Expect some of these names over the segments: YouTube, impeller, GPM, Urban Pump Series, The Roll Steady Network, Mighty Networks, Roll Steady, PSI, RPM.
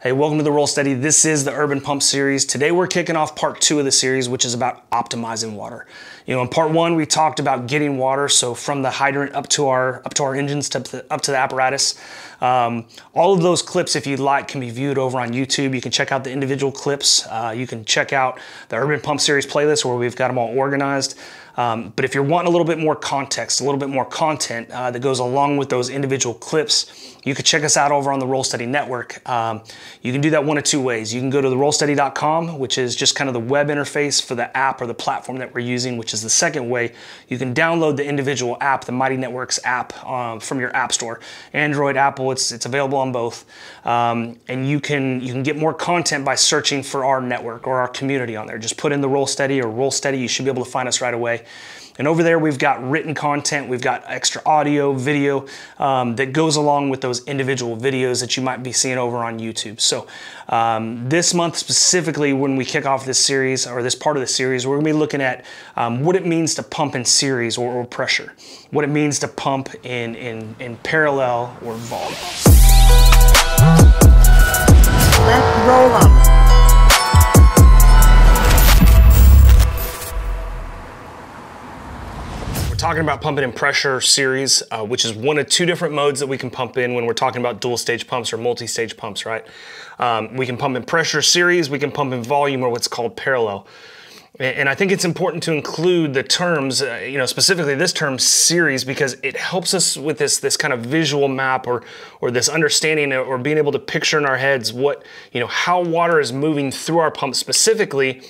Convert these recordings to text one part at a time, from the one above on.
Hey, welcome to the Roll Steady. This is the Urban Pump Series. Today we're kicking off part two of the series, which is about optimizing water. You know, in part one, we talked about getting water, so from the hydrant up to our engines, up to the apparatus. All of those clips, if you'd like, can be viewed over on YouTube. You can check out the individual clips. You can check out the Urban Pump Series playlist where we've got them all organized. But if you're wanting a little bit more context, a little bit more content that goes along with those individual clips, you can check us out over on the Roll Steady Network. You can do that one of two ways. You can go to therollsteady.com, which is just kind of the web interface for the app or the platform that we're using, which is the second way. You can download the individual app, the Mighty Networks app, from your app store. Android, Apple, it's available on both. And you can get more content by searching for our network or our community on there. Just put in the Roll Steady or Roll Steady. You should be able to find us right away. And over there, we've got written content, we've got extra audio, video that goes along with those individual videos that you might be seeing over on YouTube. So this month specifically, when we kick off this series or this part of the series, we're gonna be looking at what it means to pump in series or pressure, what it means to pump in parallel or volume. Let's roll up. Talking about pumping in pressure series, which is one of two different modes that we can pump in when we're talking about dual stage pumps or multi-stage pumps, right? We can pump in pressure series, we can pump in volume, or what's called parallel. And I think it's important to include the terms, you know, specifically this term series, because it helps us with this kind of visual map or this understanding or being able to picture in our heads what, you know, how water is moving through our pump, specifically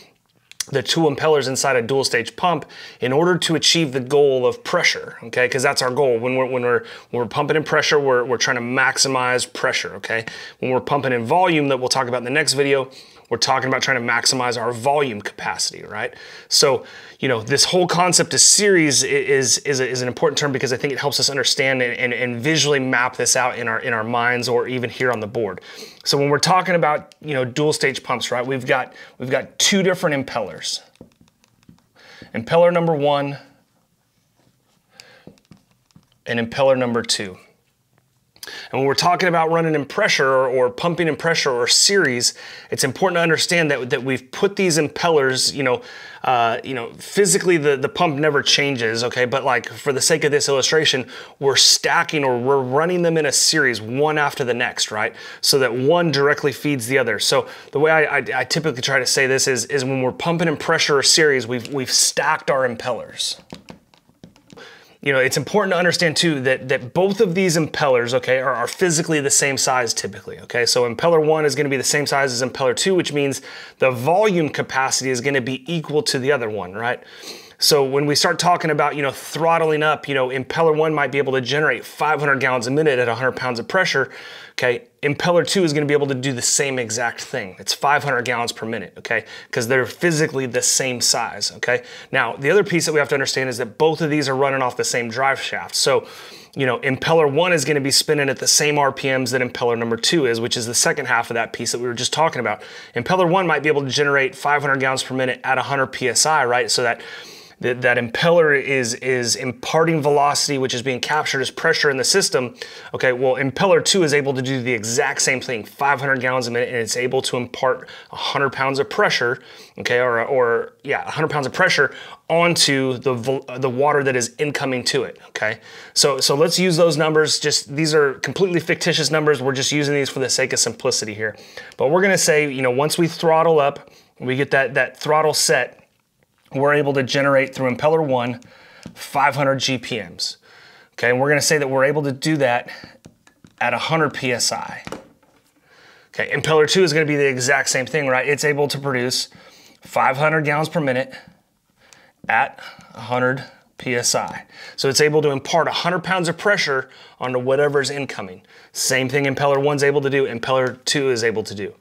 the two impellers inside a dual stage pump, in order to achieve the goal of pressure, okay? Because that's our goal. When we're pumping in pressure, we're trying to maximize pressure, okay? When we're pumping in volume, that we'll talk about in the next video, we're talking about trying to maximize our volume capacity, right? So, you know, this whole concept of series is an important term, because I think it helps us understand and visually map this out in our minds, or even here on the board. So when we're talking about, you know, dual stage pumps, right? We've got two different impellers. Impeller number one and impeller number two. And when we're talking about running in pressure or pumping in pressure or series, it's important to understand that we've put these impellers, physically the pump never changes, okay? But like for the sake of this illustration, we're stacking or we're running them in a series, one after the next, right? So that one directly feeds the other. So the way I typically try to say this is when we're pumping in pressure or series, we've stacked our impellers. You know, it's important to understand too that both of these impellers, okay, are physically the same size typically, okay? So impeller one is gonna be the same size as impeller two, which means the volume capacity is gonna be equal to the other one, right? So when we start talking about, you know, throttling up, you know, impeller one might be able to generate 500 gallons a minute at 100 pounds of pressure, okay? Impeller two is gonna be able to do the same exact thing. It's 500 gallons per minute, okay? Because they're physically the same size, okay? Now, the other piece that we have to understand is that both of these are running off the same drive shaft. So, you know, impeller one is gonna be spinning at the same RPMs that impeller number two is, which is the second half of that piece that we were just talking about. Impeller one might be able to generate 500 gallons per minute at 100 PSI, right? So that impeller is imparting velocity, which is being captured as pressure in the system. Okay, well, impeller two is able to do the exact same thing, 500 gallons a minute, and it's able to impart 100 pounds of pressure, okay, or yeah, 100 pounds of pressure onto the water that is incoming to it, okay? So let's use those numbers. Just, these are completely fictitious numbers. We're just using these for the sake of simplicity here. But we're gonna say, you know, once we throttle up, we get that throttle set, we're able to generate through impeller one 500 GPMs. Okay, and we're gonna say that we're able to do that at 100 PSI. Okay, impeller two is gonna be the exact same thing, right? It's able to produce 500 gallons per minute at 100 PSI. So it's able to impart 100 pounds of pressure onto whatever's incoming. Same thing impeller one's able to do, impeller two is able to do.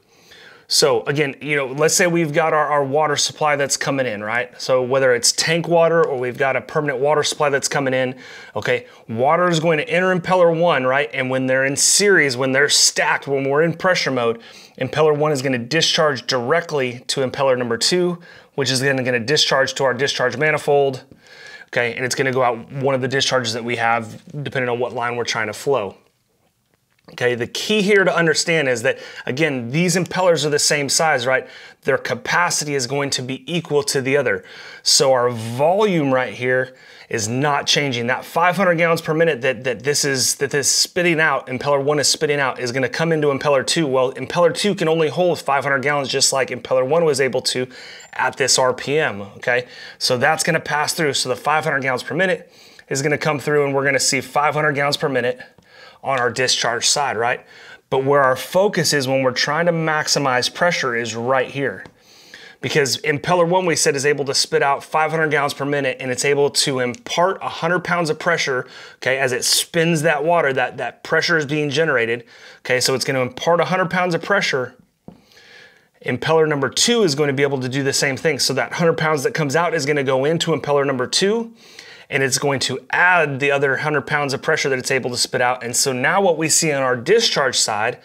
So again, you know, let's say we've got our water supply that's coming in, right? So whether it's tank water or we've got a permanent water supply that's coming in, okay, water is going to enter impeller one, right? And when they're in series, when they're stacked, when we're in pressure mode, impeller one is going to discharge directly to impeller number two, which is then going to discharge to our discharge manifold, okay? And it's going to go out one of the discharges that we have, depending on what line we're trying to flow. Okay, the key here to understand is that, again, these impellers are the same size, right? Their capacity is going to be equal to the other. So our volume right here is not changing. That 500 gallons per minute that this spitting out, impeller one is spitting out, is gonna come into impeller two. Well, impeller two can only hold 500 gallons just like impeller one was able to at this RPM, okay? So that's gonna pass through. So the 500 gallons per minute is gonna come through and we're gonna see 500 gallons per minute on our discharge side, right? But where our focus is when we're trying to maximize pressure is right here. Because impeller one, we said, is able to spit out 500 gallons per minute and it's able to impart 100 pounds of pressure, okay, as it spins that water, that pressure is being generated, okay, so it's gonna impart 100 pounds of pressure. Impeller number two is gonna be able to do the same thing. So that 100 pounds that comes out is gonna go into impeller number two, and it's going to add the other 100 pounds of pressure that it's able to spit out. And so now what we see on our discharge side,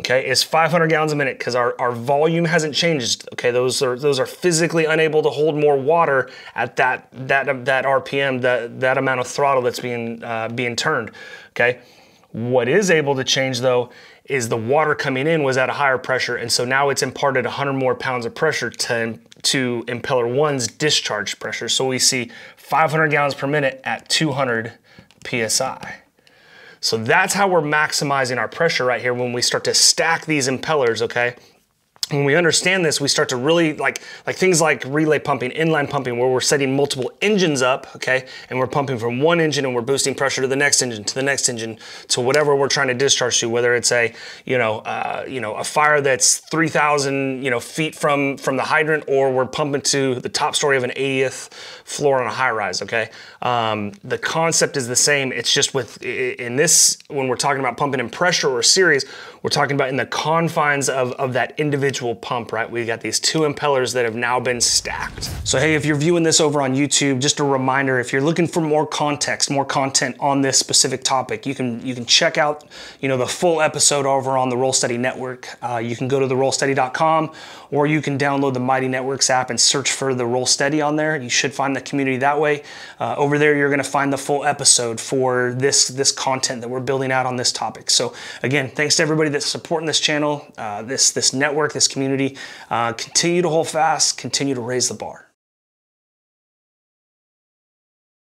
okay, is 500 gallons a minute because our volume hasn't changed. Okay, those are physically unable to hold more water at that RPM, that amount of throttle that's being turned, okay? What is able to change though is the water coming in was at a higher pressure, and so now it's imparted 100 more pounds of pressure to impeller one's discharge pressure. So we see 500 gallons per minute at 200 PSI. So that's how we're maximizing our pressure right here when we start to stack these impellers, okay? When we understand this, we start to really like things like relay pumping, inline pumping, where we're setting multiple engines up, okay? And we're pumping from one engine and we're boosting pressure to the next engine, to the next engine, to whatever we're trying to discharge to, whether it's a, a fire that's 3,000, feet from the hydrant, or we're pumping to the top story of an 80th floor on a high rise, okay? The concept is the same. It's just when we're talking about pumping in pressure or series, we're talking about in the confines of that individual pump, right? We've got these two impellers that have now been stacked. So hey, if you're viewing this over on YouTube, just a reminder, if you're looking for more context, more content on this specific topic, you can check out, the full episode over on the Roll Steady Network. You can go to therollsteady.com, or you can download the Mighty Networks app and search for the Roll Steady on there. You should find the community that way. Over there, you're gonna find the full episode for this content that we're building out on this topic. So again, thanks to everybody that's supporting this channel, this network, this community. Continue to hold fast, continue to raise the bar.